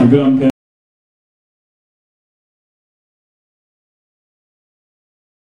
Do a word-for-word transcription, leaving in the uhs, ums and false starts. You're good on camera.